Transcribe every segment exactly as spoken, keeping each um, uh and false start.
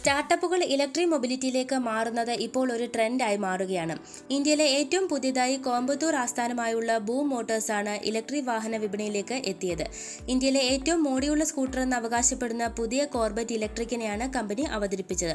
സ്റ്റാർട്ടപ്പുകൾ ഇലക്ട്രിക് മൊബിലിറ്റിയിലേക്ക് മാറുന്നത് ഇപ്പോൾ ഒരു ട്രെൻഡായി മാറുകയാണ്. ഇന്ത്യയിലെ ഏറ്റവും പുതിയതായി കോയമ്പത്തൂർ ആസ്ഥാനമായുള്ള ബൂം മോട്ടോഴ്സാണ് ഇലക്ട്രിക് വാഹന വിപണിയിലേക്ക് എത്തിയത്. ഇന്ത്യയിലെ ഏറ്റവും മോടിയുള്ള സ്കൂട്ടർ എന്ന് അവകാശപ്പെടുന്ന പുതിയ കോർബറ്റ് ഇലക്ട്രിക്കിനെയാണ് കമ്പനി അവതരിപ്പിച്ചത്.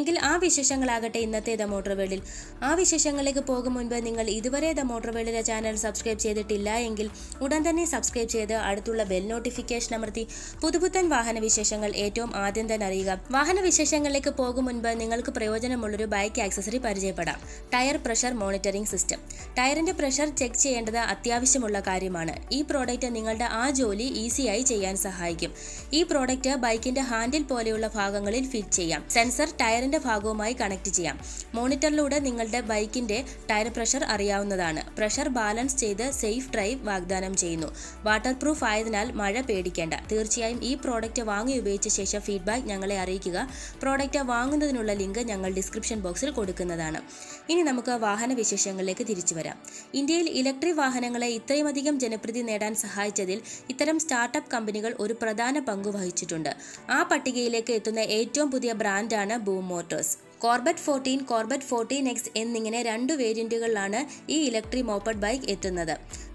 എങ്കിൽ ആ വിശേഷങ്ങളാകട്ടെ ഇന്നത്തെ ദ മോട്ടോർ വേൾഡിൽ. ആ വിശേഷങ്ങളിലേക്ക് പോകും മുൻപ് നിങ്ങൾ ഇതുവരെ ദ മോട്ടോർ വേൾഡിലെ ചാനൽ സബ്സ്ക്രൈബ് ചെയ്തിട്ടില്ല എങ്കിൽ ഉടൻ തന്നെ സബ്സ്ക്രൈബ് ചെയ്ത് അടുത്തുള്ള ബെൽ നോട്ടിഫിക്കേഷൻ അമർത്തി പുതുപുത്തൻ വാഹന വിശേഷങ്ങൾ ഏറ്റവും ആദ്യം തന്നെ അറിയുക. വാഹന വിശേഷങ്ങളിലേക്ക് പോകും മുൻപ് നിങ്ങൾക്ക് പ്രയോജനമുള്ളൊരു ബൈക്ക് ആക്സസറി പരിചയപ്പെടാം. Tyre pressure monitoring system. ടയറിന്റെ പ്രഷർ ചെക്ക് ചെയ്യേണ്ടത് അത്യാവശ്യമുള്ള കാര്യമാണ്. ഈ പ്രോഡക്റ്റ് നിങ്ങളുടെ ആ ജോലി ഈസിയായി ചെയ്യാൻ സഹായിക്കും. ഈ പ്രോഡക്റ്റ് ബൈക്കിന്റെ ഹാൻഡിൽ പോലെയുള്ള ഭാഗങ്ങളിൽ ഫിറ്റ് ചെയ്യാം. സെൻസർ ടയറിന്റെ ഭാഗവുമായി കണക്ട് ചെയ്യാം. മോണിറ്ററിലൂടെ നിങ്ങളുടെ ബൈക്കിന്റെ ടയർ പ്രഷർ അറിയാവുന്നതാണ്. പ്രഷർ ബാലൻസ് ചെയ്ത് സേഫ് ഡ്രൈവ് വാഗ്ദാനം ചെയ്യുന്നു. വാട്ടർ പ്രൂഫ് ആയതിനാൽ മഴ പേടിക്കേണ്ട. തീർച്ചയായും ഈ പ്രോഡക്റ്റ് വാങ്ങി ഉപയോഗിച്ച ശേഷം ഫീഡ്ബാക്ക് ഞങ്ങളെ അറിയിക്കുക. പ്രോഡക്റ്റ് വാങ്ങുന്നതിനുള്ള ലിങ്ക് ഞങ്ങൾ ഡിസ്ക്രിപ്ഷൻ ബോക്സിൽ കൊടുക്കുന്നതാണ്. ഇനി നമുക്ക് വാഹന വിശേഷങ്ങളിലേക്ക് തിരിച്ചു വരാം. ഇന്ത്യയിൽ ഇലക്ട്രിക് വാഹനങ്ങളെ ഇത്രയുമധികം ജനപ്രീതി നേടാൻ സഹായിച്ചതിൽ ഇത്തരം സ്റ്റാർട്ടപ്പ് കമ്പനികൾ ഒരു പ്രധാന പങ്കു വഹിച്ചിട്ടുണ്ട്. ആ പട്ടികയിലേക്ക് എത്തുന്ന ഏറ്റവും പുതിയ ബ്രാൻഡാണ് boom Motors. Corbett fourteen, Corbett fourteen X എന്നിങ്ങനെ രണ്ടു വേരിയന്റുകളിലാണ് ഈ ഇലക്ട്രിക് മോപ്പഡ് ബൈക്ക് എത്തുന്നത്.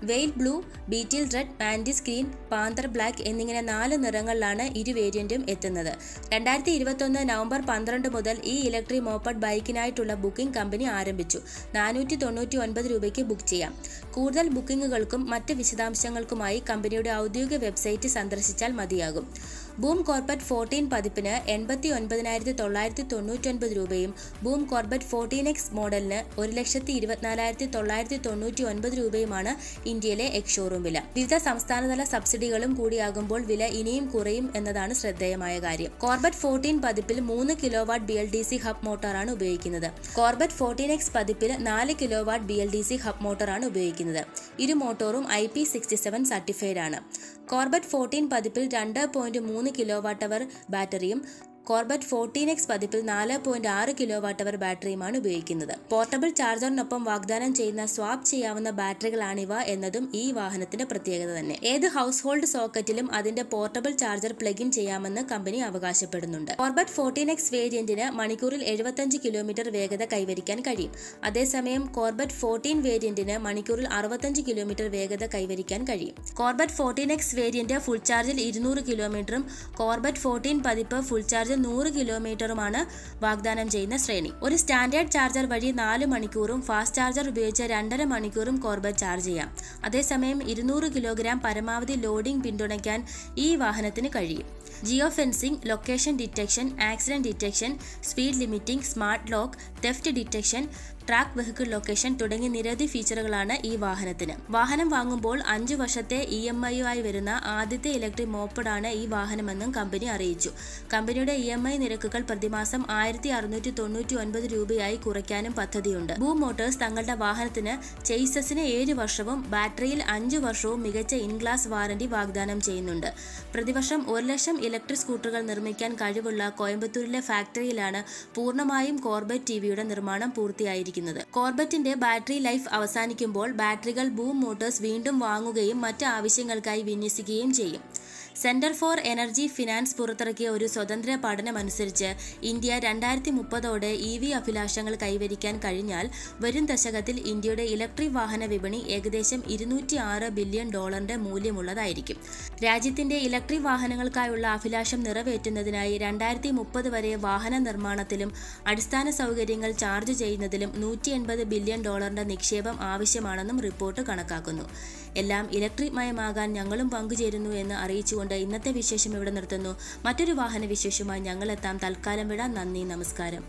Whale blue, beetle red, mantis green, panther black എന്നിങ്ങനെ നാല് നിറങ്ങളിലാണ് ഇരു വേരിയന്റും എത്തുന്നത്. രണ്ടായിരത്തി ഇരുപത്തൊന്ന് നവംബർ പന്ത്രണ്ട് മുതൽ ഈ ഇലക്ട്രിക് മോപ്പഡ് ബൈക്കിനായിട്ടുള്ള ബുക്കിംഗ് കമ്പനി ആരംഭിച്ചു. നാനൂറ്റി തൊണ്ണൂറ്റി ഒൻപത് രൂപയ്ക്ക് ബുക്ക് ചെയ്യാം. കൂടുതൽ ബുക്കിങ്ങുകൾക്കും മറ്റ് വിശദാംശങ്ങൾക്കുമായി കമ്പനിയുടെ ഔദ്യോഗിക വെബ്സൈറ്റ് സന്ദർശിച്ചാൽ മതിയാകും. ബൂം കോർബറ്റ് ഫോർട്ടീൻ പതിപ്പിന് എൺപത്തി ഒൻപതിനായിരത്തി തൊള്ളായിരത്തി തൊണ്ണൂറ്റൊൻപത് രൂപയും ബൂം കോർബറ്റ് ഫോർട്ടീൻ എക്സ് മോഡലിന് ഒരു ലക്ഷത്തി ഇരുപത്തിനാലായിരത്തി തൊള്ളായിരത്തി തൊണ്ണൂറ്റി ഒൻപത് രൂപയുമാണ് ഇന്ത്യയിലെ എക്സ് ഷോറൂം വില. വിവിധ സംസ്ഥാനതല സബ്സിഡികളും കൂടിയാകുമ്പോൾ വില ഇനിയും കുറയും എന്നതാണ് ശ്രദ്ധേയമായ കാര്യം. കോർബറ്റ് ഫോർട്ടീൻ പതിപ്പിൽ മൂന്ന് kilo watt B L D C hub മോട്ടോറാണ് ഉപയോഗിക്കുന്നത്. കോർബറ്റ് ഫോർട്ടീൻ എക്സ് പതിപ്പിൽ നാല് kilo watt B L D C hub മോട്ടോറാണ് ഉപയോഗിക്കുന്നത്. ഇരു മോട്ടോറും I P sixty seven certified ആണ്. കോർബറ്റ് ഫോർട്ടീൻ പതിപ്പിൽ രണ്ട് പോയിന്റ് മൂന്ന് കിലോ വാട്ട് അവർ ബാറ്ററിയും കോർബറ്റ് ഫോർട്ടീൻ എക്സ് പതിപ്പിൽ നാല് പോയിന്റ് ആറ് കിലോ വാട്ട് അവർ ബാറ്ററിയുമാണ് ഉപയോഗിക്കുന്നത്. പോർട്ടബിൾ ചാർജറിനൊപ്പം വാഗ്ദാനം ചെയ്യുന്ന സ്വാപ്പ് ചെയ്യാവുന്ന ബാറ്ററികളാണിവ എന്നതും ഈ വാഹനത്തിന്റെ പ്രത്യേകത തന്നെ. ഏത് ഹൗസ് ഹോൾഡ് സോക്കറ്റിലും അതിന്റെ പോർട്ടബിൾ ചാർജർ പ്ലഗ് ഇൻ ചെയ്യാമെന്ന് കമ്പനി അവകാശപ്പെടുന്നുണ്ട്. കോർബറ്റ് ഫോർട്ടീൻ എക്സ് വേരിയന്റിന് മണിക്കൂറിൽ എഴുപത്തഞ്ച് കിലോമീറ്റർ വേഗത കൈവരിക്കാൻ കഴിയും. അതേസമയം കോർബറ്റ് ഫോർട്ടീൻ വേരിയന്റിന് മണിക്കൂറിൽ അറുപത്തഞ്ച് കിലോമീറ്റർ വേഗത കൈവരിക്കാൻ കഴിയും. Corbett fourteen X variant full ചാർജിൽ ഇരുന്നൂറ് കിലോമീറ്ററും കോർബറ്റ് ഫോർട്ടീൻ പതിപ്പ് ഫുൾ ചാർജ് നൂറ് കിലോമീറ്ററുമാണ് വാഗ്ദാനം ചെയ്യുന്ന ശ്രേണി. ഒരു സ്റ്റാൻഡേർഡ് ചാർജർ വഴി നാല് മണിക്കൂറും ഫാസ്റ്റ് ചാർജർ ഉപയോഗിച്ച് രണ്ടര മണിക്കൂറും കോർബറ്റ് ചാർജ് ചെയ്യാം. അതേസമയം ഇരുന്നൂറ് കിലോഗ്രാം പരമാവധി ലോഡിംഗ് പിന്തുണയ്ക്കാൻ ഈ വാഹനത്തിന് കഴിയും. Jio fencing, location detection, accident detection, speed limiting, smart lock, theft detection, track vehicle location തുടങ്ങിയ നിരവധി ഫീച്ചറുകളാണ് ഈ വാഹനത്തിന്. വാഹനം വാങ്ങുമ്പോൾ അഞ്ചു വർഷത്തെ ഇ എം ഐ ആയി വരുന്ന ആദ്യത്തെ ഇലക്ട്രിക് മോപ്പഡാണ് ഈ വാഹനമെന്നും കമ്പനി അറിയിച്ചു. കമ്പനിയുടെ ഇ എം ഐ നിരക്കുകൾ പ്രതിമാസം ആയിരത്തി അറുന്നൂറ്റി തൊണ്ണൂറ്റി ഒൻപത് രൂപയായി കുറയ്ക്കാനും പദ്ധതിയുണ്ട്. ബൂം മോട്ടോഴ്സ് തങ്ങളുടെ വാഹനത്തിന് ചേസസിന് ഏഴ് വർഷവും ബാറ്ററിയിൽ അഞ്ചു വർഷവും മികച്ച ഇൻ ഗ്ലാസ് വാറന്റി വാഗ്ദാനം ചെയ്യുന്നുണ്ട്. പ്രതിവർഷം ഒരു ലക്ഷം ഇലക്ട്രിക് സ്കൂട്ടറുകൾ നിർമ്മിക്കാൻ കഴിവുള്ള കോയമ്പത്തൂരിലെ ഫാക്ടറിയിലാണ് പൂർണ്ണമായും കോർബറ്റ് ടി വിയുടെ നിർമ്മാണം പൂർത്തിയായിരിക്കുന്നത്. കോർബറ്റിന്റെ ബാറ്ററി ലൈഫ് അവസാനിക്കുമ്പോൾ ബാറ്ററികൾ ബൂം മോട്ടോഴ്സ് വീണ്ടും വാങ്ങുകയും മറ്റ് ആവശ്യങ്ങൾക്കായി വിന്യസിക്കുകയും ചെയ്യും. സെന്റർ ഫോർ എനർജി ഫിനാൻസ് പുറത്തിറക്കിയ ഒരു സ്വതന്ത്ര പഠനമനുസരിച്ച് ഇന്ത്യ രണ്ടായിരത്തി മുപ്പതോടെ ഇ വി അഭിലാഷങ്ങൾ കൈവരിക്കാൻ കഴിഞ്ഞാൽ വരും ദശകത്തിൽ ഇന്ത്യയുടെ ഇലക്ട്രിക് വാഹന വിപണി ഏകദേശം ഇരുന്നൂറ്റി ആറ് ബില്യൺ ഡോളറിന്റെ മൂല്യമുള്ളതായിരിക്കും. രാജ്യത്തിന്റെ ഇലക്ട്രിക് വാഹനങ്ങൾക്കായുള്ള അഭിലാഷം നിറവേറ്റുന്നതിനായി രണ്ടായിരത്തി മുപ്പത് വരെ വാഹന നിർമ്മാണത്തിലും അടിസ്ഥാന സൗകര്യങ്ങൾ ചാർജ് ചെയ്യുന്നതിലും നൂറ്റി എൺപത് ബില്യൺ ഡോളറിന്റെ നിക്ഷേപം ആവശ്യമാണെന്നും റിപ്പോർട്ട് കണക്കാക്കുന്നു. എല്ലാം ഇലക്ട്രിക് മയമാകാൻ ഞങ്ങളും പങ്കുചേരുന്നു എന്ന് അറിയിച്ചുകൊണ്ട് ഇന്നത്തെ വിശേഷം ഇവിടെ നിർത്തുന്നു. മറ്റൊരു വാഹന വിശേഷമായി ഞങ്ങൾ എത്താം. തൽക്കാലം വിടാം. നന്ദി, നമസ്കാരം.